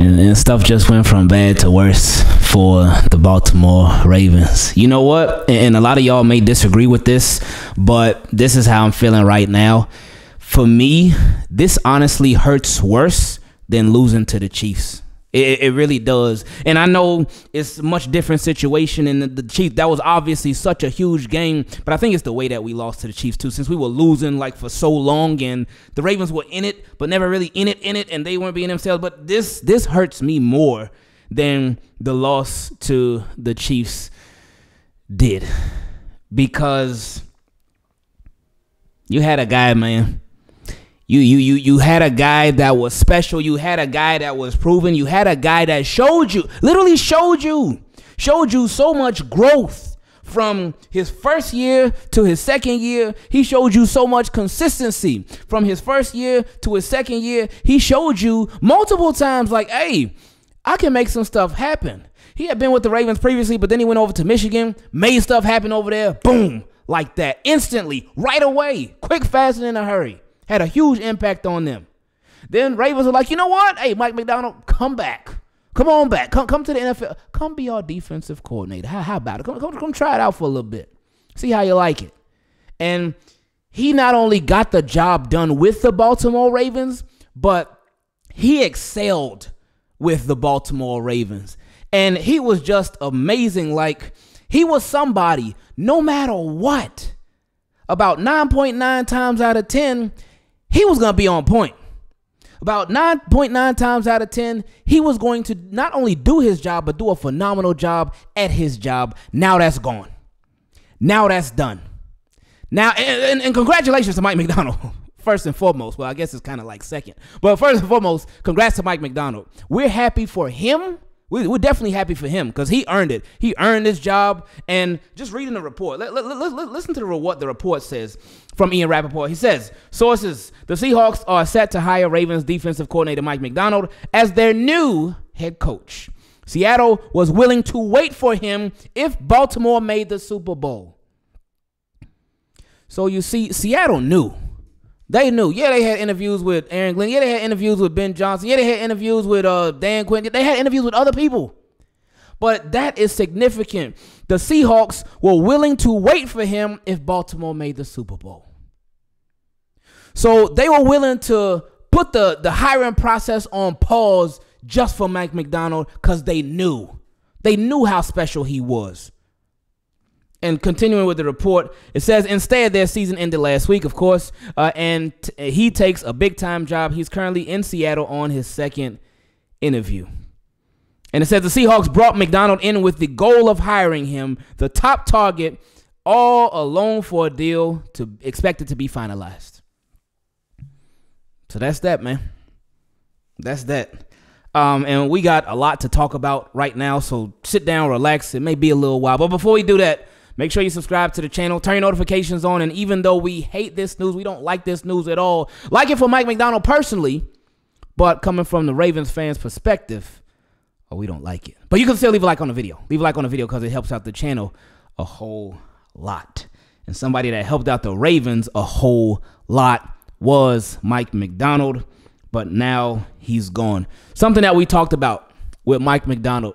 And stuff just went from bad to worse for the Baltimore Ravens. You know what? And a lot of y'all may disagree with this, but this is how I'm feeling right now. For me, this honestly hurts worse than losing to the Chiefs. It really does. And I know it's a much different situation in the Chiefs. That was obviously such a huge game, but I think it's the way that we lost to the Chiefs too, since we were losing like for so long and the Ravens were in it, but never really in it, and they weren't being themselves. But this hurts me more than the loss to the Chiefs did, because you had a guy, man. You had a guy that was special. You had a guy that was proven. You had a guy that showed you, literally showed you so much growth from his first year to his second year. He showed you so much consistency from his first year to his second year. He showed you multiple times like, hey, I can make some stuff happen. He had been with the Ravens previously, but then he went over to Michigan, made stuff happen over there. Boom, like that, instantly, right away, quick, fast, and in a hurry. Had a huge impact on them. Then Ravens were like, you know what? Hey, Mike Macdonald, come back. Come on back. Come to the NFL. Come be our defensive coordinator. How about it? Come try it out for a little bit. See how you like it. And he not only got the job done with the Baltimore Ravens, but he excelled with the Baltimore Ravens. And he was just amazing. Like, he was somebody, no matter what, about 9.9 times out of 10, he was going to be on point. About 9.9 times out of 10, he was going to not only do his job, but do a phenomenal job at his job. Now that's gone. Now that's done. Now, and congratulations to Mike Macdonald, first and foremost. Well, I guess it's kind of like second. But first and foremost, congrats to Mike Macdonald. We're happy for him. We're definitely happy for him because he earned it. He earned his job. And just reading the report, listen to what the report says from Ian Rapoport. He says, sources, the Seahawks are set to hire Ravens defensive coordinator Mike Macdonald as their new head coach. Seattle was willing to wait for him if Baltimore made the Super Bowl. So you see, Seattle knew. They knew. Yeah, they had interviews with Aaron Glenn. Yeah, they had interviews with Ben Johnson. Yeah, they had interviews with Dan Quinn. They had interviews with other people. But that is significant. The Seahawks were willing to wait for him if Baltimore made the Super Bowl. So they were willing to put the hiring process on pause just for Mike Macdonald because they knew. They knew how special he was. And continuing with the report, it says, instead, their season ended last week, of course, and he takes a big-time job. He's currently in Seattle on his second interview. And it says the Seahawks brought Macdonald in with the goal of hiring him, the top target, all alone for a deal expected to be finalized. So that's that, man. That's that. And we got a lot to talk about right now, so sit down, relax. It may be a little while, but before we do that, make sure you subscribe to the channel, turn your notifications on, and even though we hate this news, we don't like this news at all, like it for Mike Macdonald personally, but coming from the Ravens fans' perspective, oh, we don't like it. But you can still leave a like on the video. Leave a like on the video because it helps out the channel a whole lot. And somebody that helped out the Ravens a whole lot was Mike Macdonald, but now he's gone. Something that we talked about with Mike Macdonald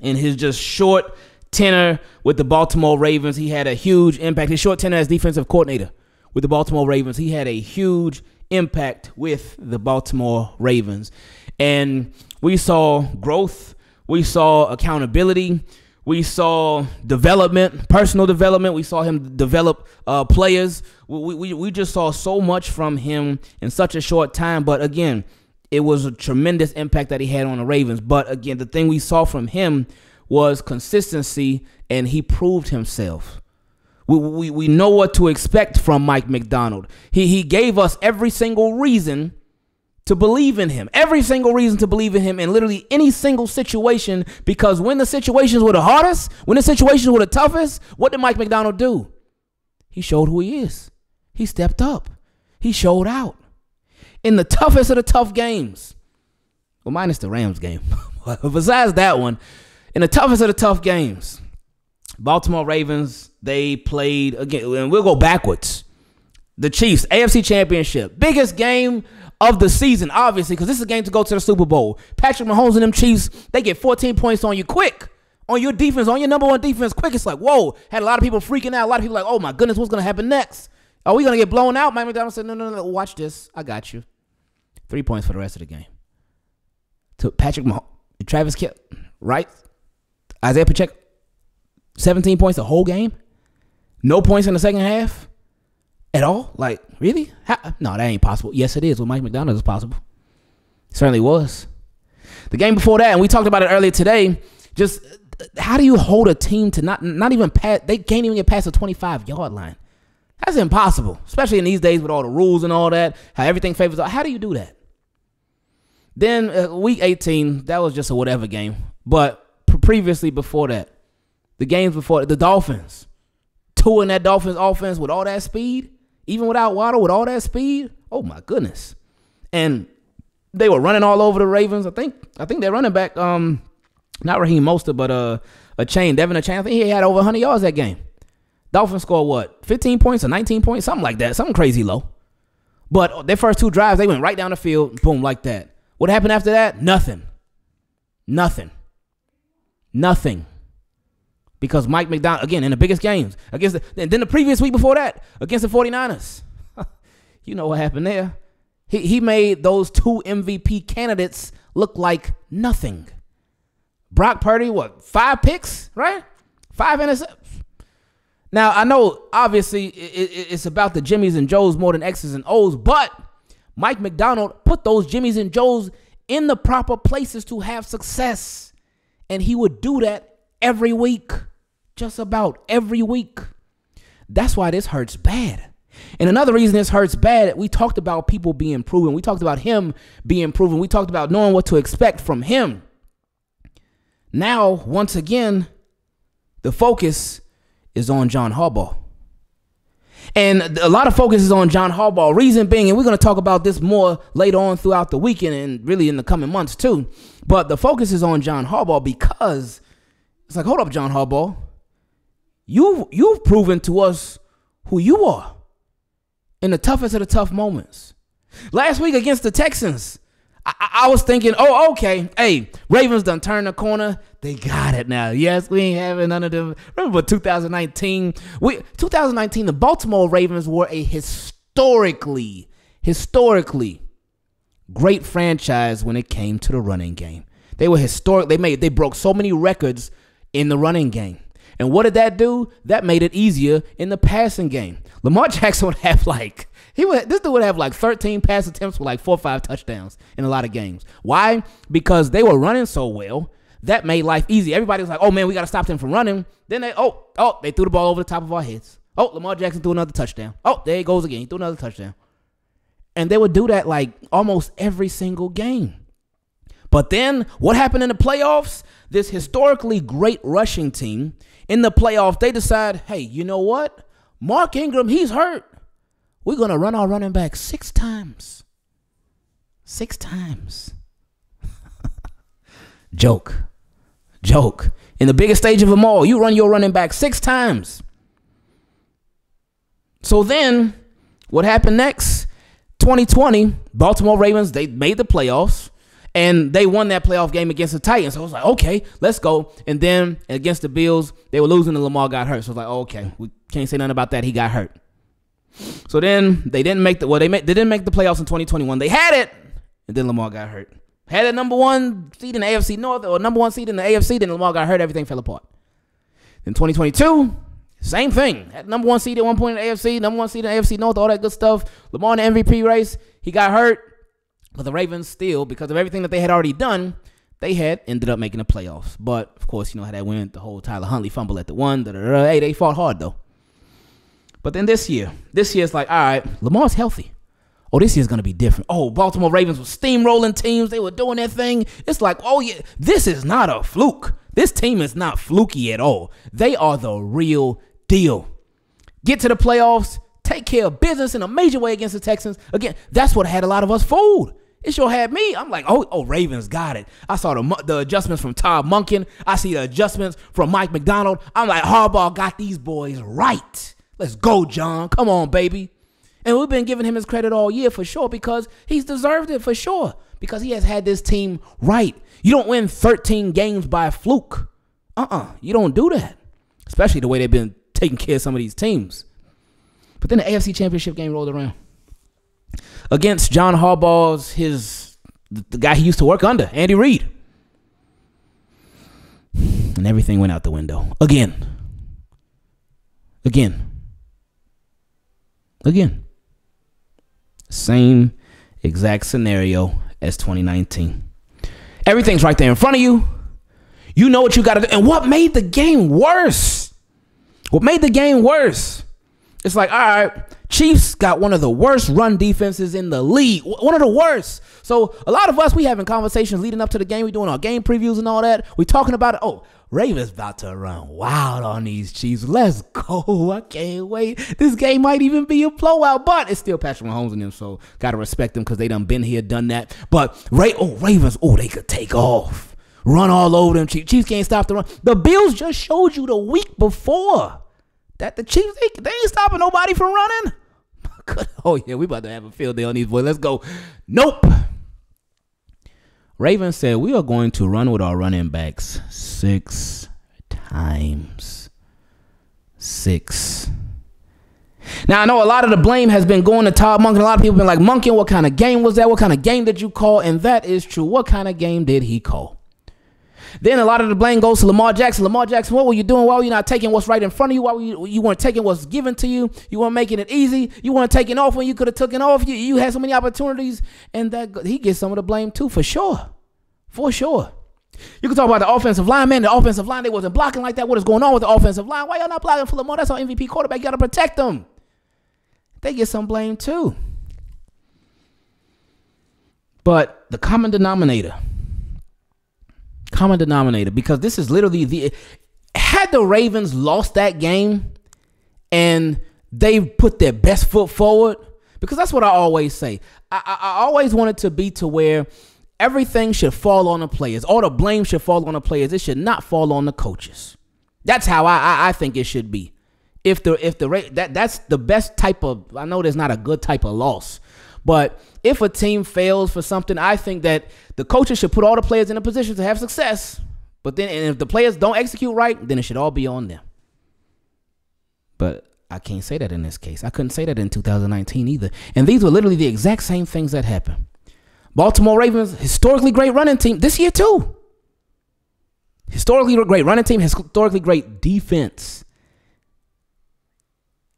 in his just short tenure with the Baltimore Ravens, he had a huge impact. His short tenure as defensive coordinator with the Baltimore Ravens, he had a huge impact with the Baltimore Ravens. And we saw growth. We saw accountability. We saw development, personal development. We saw him develop players. We just saw so much from him in such a short time. But again, it was a tremendous impact that he had on the Ravens. But again, the thing we saw from him was consistency, and he proved himself. We know what to expect from Mike Macdonald. He gave us every single reason to believe in him, every single reason to believe in him in literally any single situation, because when the situations were the hardest, when the situations were the toughest, what did Mike Macdonald do? He showed who he is. He stepped up. He showed out. In the toughest of the tough games, well, minus the Rams game, besides that one, in the toughest of the tough games, Baltimore Ravens, they played again, and we'll go backwards. the Chiefs, AFC Championship. Biggest game of the season, obviously, because this is a game to go to the Super Bowl. Patrick Mahomes and them Chiefs, they get 14 points on you quick. On your defense, on your number one defense quick. It's like, whoa. Had a lot of people freaking out. A lot of people like, oh, my goodness, what's going to happen next? Are we going to get blown out? Mike Macdonald said, no, no, no, watch this. I got you. 3 points for the rest of the game. To Patrick Mahomes, Travis Kelce, right? Isaiah Pacheco, 17 points the whole game. No points in the second half at all. Like, really? How? No, that ain't possible. Yes, it is. With Mike Macdonald, it's possible. It certainly was. The game before that, and we talked about it earlier today, just how do you hold a team to not even pass? They can't even get past the 25-yard line. That's impossible, especially in these days with all the rules and all that, how everything favors. How do you do that? Then week 18, that was just a whatever game. But previously before that, the games before, the Dolphins, touring that Dolphins offense with all that speed, even without Waddle, with all that speed, oh my goodness. And they were running all over the Ravens. I think they're running back, not Raheem Mostert, but Devin Achane. I think he had over 100 yards that game. Dolphins scored what, 15 points or 19 points, something like that, something crazy low. But their first two drives, they went right down the field, boom, like that. What happened after that? Nothing. Because Mike Macdonald, again, in the biggest games, against and then the previous week before that, against the 49ers. You know what happened there. He made those two MVP candidates look like nothing. Brock Purdy, what, 5 picks, right? 5 interceptions. Now, I know, obviously, it's about the Jimmies and Joes more than X's and O's, but Mike Macdonald put those Jimmies and Joes in the proper places to have success. And he would do that every week. Just about every week. That's why this hurts bad. And another reason this hurts bad, we talked about people being proven. We talked about him being proven. We talked about knowing what to expect from him. Now, once again, the focus is on John Harbaugh. And a lot of focus is on John Harbaugh. Reason being, and we're going to talk about this more later on throughout the weekend and really in the coming months too. But the focus is on John Harbaugh because it's like, hold up, John Harbaugh. You've proven to us who you are in the toughest of the tough moments. Last week against the Texans, I was thinking, oh, okay, hey, Ravens done turned the corner. They got it now. Yes, we ain't having none of them. Remember 2019? 2019, the Baltimore Ravens were a historically great franchise when it came to the running game. They were historic. They broke so many records in the running game. And what did that do? That made it easier in the passing game. Lamar Jackson would have like, this dude would have like 13 pass attempts with like 4 or 5 touchdowns in a lot of games. Why? Because they were running so well, that made life easy. Everybody was like, oh, man, we got to stop them from running. Then they threw the ball over the top of our heads. Oh, Lamar Jackson threw another touchdown. Oh, there he goes again. He threw another touchdown. And they would do that like almost every single game. But then what happened in the playoffs? This historically great rushing team in the playoffs, they decide, hey, you know what? Mark Ingram, he's hurt. We're going to run our running back 6 times. 6 times. Joke. In the biggest stage of them all, you run your running back 6 times. So then what happened next? 2020, Baltimore Ravens, they made the playoffs. And they won that playoff game against the Titans. So I was like, okay, let's go. And then against the Bills, they were losing and Lamar got hurt. So I was like, oh, okay, we can't say nothing about that. He got hurt. So then they didn't make the playoffs in 2021. They had it, and then Lamar got hurt. Had a #1 seed in the AFC North or #1 seed in the AFC, then Lamar got hurt. Everything fell apart. Then 2022, same thing. Had #1 seed at one point in the AFC, #1 seed in the AFC North, all that good stuff. Lamar in the MVP race, he got hurt. But the Ravens still, because of everything that they had already done, they had ended up making the playoffs. But, of course, you know how that went, the whole Tyler Huntley fumble at the one. Hey, they fought hard, though. But then this year it's like, all right, Lamar's healthy. Oh, this year's going to be different. Oh, Baltimore Ravens were steamrolling teams. They were doing their thing. It's like, oh, yeah, this is not a fluke. This team is not fluky at all. They are the real deal. Get to the playoffs, take care of business in a major way against the Texans. Again, that's what had a lot of us fooled. It sure had me. I'm like, oh, Ravens got it. I saw the adjustments from Todd Monken. I see the adjustments from Mike Macdonald. I'm like, Harbaugh got these boys right. Let's go, John. Come on, baby. And we've been giving him his credit all year for sure, because he's deserved it for sure, because he has had this team right. You don't win 13 games by fluke. You don't do that, especially the way they've been taking care of some of these teams. But then the AFC Championship game rolled around against John Harbaugh's, the guy he used to work under, Andy Reid. And everything went out the window again. Same exact scenario as 2019. Everything's right there in front of you. You know what you got to do. And what made the game worse? It's like, all right, Chiefs got one of the worst run defenses in the league. One of the worst. So a lot of us, we having conversations leading up to the game. We doing our game previews and all that. We talking about it. Oh, Ravens about to run wild on these Chiefs. Let's go. I can't wait. This game might even be a blowout, but it's still Patrick Mahomes and them, so got to respect them because they done been here, done that. But Ravens, they could take off. Run all over them Chiefs. Chiefs can't stop the run. The Bills just showed you the week before that the Chiefs, they ain't stopping nobody from running. Oh, yeah, we about to have a field day on these boys. Let's go. Nope. Ravens said, we are going to run with our running backs 6 times. 6. Now, I know a lot of the blame has been going to Todd Monken. A lot of people have been like, Monken, what kind of game was that? What kind of game did you call? And that is true. What kind of game did he call? Then a lot of the blame goes to Lamar Jackson. Lamar Jackson, what were you doing? Why were you not taking what's right in front of you? Why were you weren't taking what's given to you? You weren't making it easy. You weren't taking off when you could have taken off. You had so many opportunities. And that he gets some of the blame too, for sure. For sure. You can talk about the offensive line, man. The offensive line, they wasn't blocking like that. What is going on with the offensive line? Why y'all not blocking for Lamar? That's our MVP quarterback. You got to protect them. They get some blame too. But the common denominator... because this is literally the... Had the Ravens lost that game and they put their best foot forward, because that's what I always say. I always want it to be to where everything should fall on the players. All the blame should fall on the players. It should not fall on the coaches. That's how I think it should be. That's the best type of... I know there's not a good type of loss, but if a team fails for something, I think that the coaches should put all the players in a position to have success. But then, and if the players don't execute right, then it should all be on them. But I can't say that in this case. I couldn't say that in 2019 either. And these were literally the exact same things that happened. Baltimore Ravens, historically great running team, this year too. Historically great running team, historically great defense.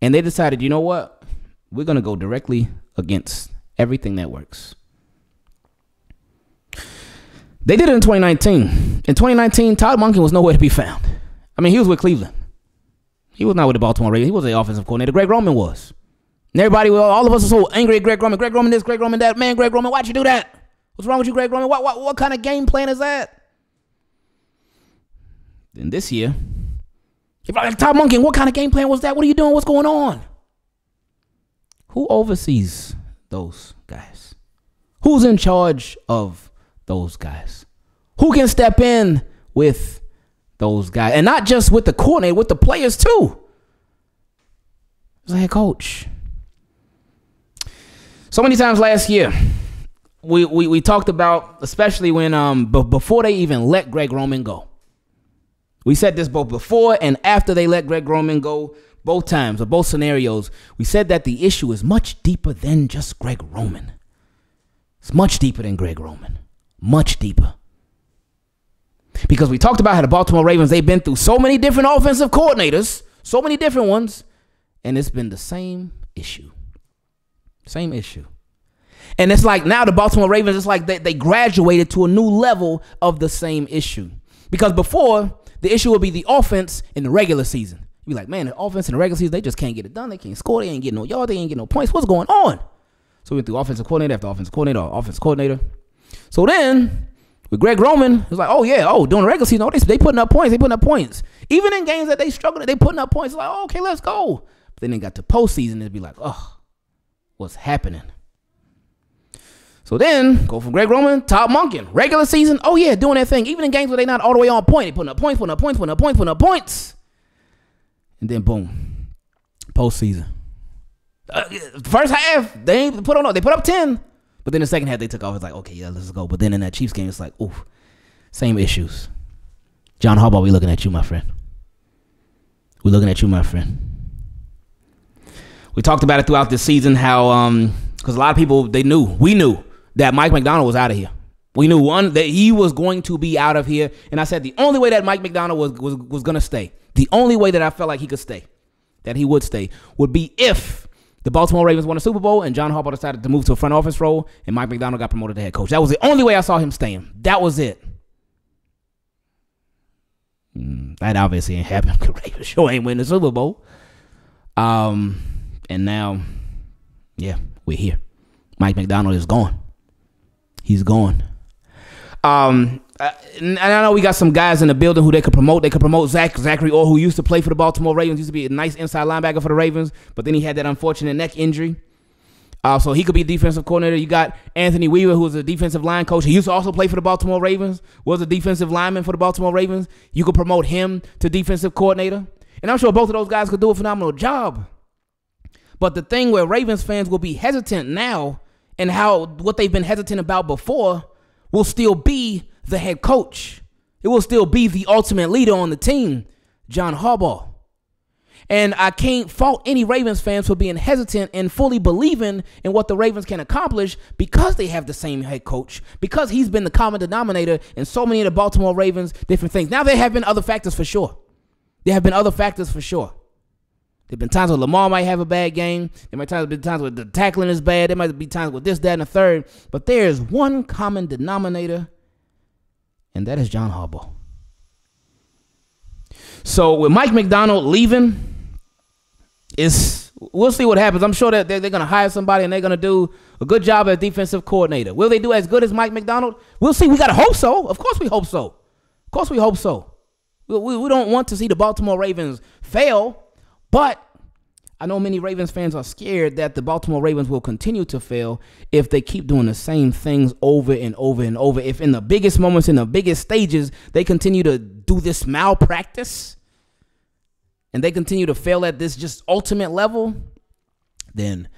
And they decided, you know what? We're going to go directly against everything that works. They did it in 2019. In 2019, Todd Monken was nowhere to be found. I mean, he was with Cleveland. He was not with the Baltimore Ravens. He was the offensive coordinator. Greg Roman was. And everybody, all of us are so angry at Greg Roman. Greg Roman this, Greg Roman that. Man, Greg Roman, why'd you do that? What's wrong with you, Greg Roman? What kind of game plan is that? Then this year, Todd Monken, what kind of game plan was that? What are you doing? What's going on? Who oversees those guys? Who's in charge of those guys? Who can step in with those guys? And not just with the coordinator, with the players too. It's like, coach. So many times last year, we talked about, especially when before they even let Greg Roman go. We said this both before and after they let Greg Roman go. Both times, or both scenarios, we said that the issue is much deeper than just Greg Roman. It's much deeper than Greg Roman. Much deeper. Because we talked about how the Baltimore Ravens, they've been through so many different offensive coordinators, so many different ones, and it's been the same issue. Same issue. And it's like now the Baltimore Ravens, it's like they graduated to a new level of the same issue. Because before, the issue would be the offense in the regular season. You be like, man, the offense in the regular season, they just can't get it done. They can't score. They ain't getting no yards. They ain't getting no points. What's going on? So we went through offensive coordinator after offensive coordinator, offensive coordinator. So then with Greg Roman, it's like, oh, yeah, during the regular season, they putting up points. They putting up points. Even in games that they struggled, they putting up points. It's like, oh, okay, let's go. But then they got to postseason, it'd be like, oh, what's happening? So then go from Greg Roman, Todd Monken, regular season. Oh, yeah, doing that thing. Even in games where they not all the way on point, they putting up points, putting up points, putting up points, putting up points. And then boom, postseason. First half, they ain't put on no. They put up 10, but then the second half they took off. It's like, okay, yeah, let's go. But then in that Chiefs game, it's like, oof, same issues. John Harbaugh, we looking at you, my friend. We looking at you, my friend. We talked about it throughout this season, how because a lot of people, they knew, we knew that Mike Macdonald was out of here. We knew, one, that he was going to be out of here. And I said the only way that Mike Macdonald was going to stay, the only way that I felt like he could stay, that he would stay, would be if the Baltimore Ravens won a Super Bowl and John Harbaugh decided to move to a front office role and Mike Macdonald got promoted to head coach. That was the only way I saw him staying. That was it. That obviously ain't happened because Ravens sure ain't winning the Super Bowl. And now, yeah, we're here. Mike Macdonald is gone. He's gone. And I know we got some guys in the building who they could promote. They could promote Zachary Orr, who used to play for the Baltimore Ravens, used to be a nice inside linebacker for the Ravens, but then he had that unfortunate neck injury. So he could be defensive coordinator. You got Anthony Weaver, who was a defensive line coach. He used to also play for the Baltimore Ravens, was a defensive lineman for the Baltimore Ravens. You could promote him to defensive coordinator. And I'm sure both of those guys could do a phenomenal job. But the thing where Ravens fans will be hesitant now, and how what they've been hesitant about before, will still be the head coach. It will still be the ultimate leader on the team, John Harbaugh. And I can't fault any Ravens fans for being hesitant and fully believing in what the Ravens can accomplish, because they have the same head coach, because he's been the common denominator in so many of the Baltimore Ravens different things. Now, there have been other factors for sure. There have been other factors for sure. There have been times where Lamar might have a bad game. There might have been times where the tackling is bad. There might be times with this, that, and the third. But there is one common denominator, and that is John Harbaugh. So with Mike Macdonald leaving, we'll see what happens. I'm sure that they're going to hire somebody, and they're going to do a good job as defensive coordinator. Will they do as good as Mike Macdonald? We'll see. We got to hope so. Of course we hope so. Of course we hope so. We don't want to see the Baltimore Ravens fail. But I know many Ravens fans are scared that the Baltimore Ravens will continue to fail if they keep doing the same things over and over and over. If in the biggest moments, in the biggest stages, they continue to do this malpractice and they continue to fail at this just ultimate level, then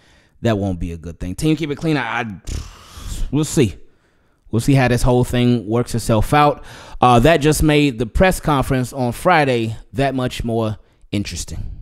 that won't be a good thing. Team Keep It Clean, we'll see. We'll see how this whole thing works itself out. That just made the press conference on Friday that much more interesting.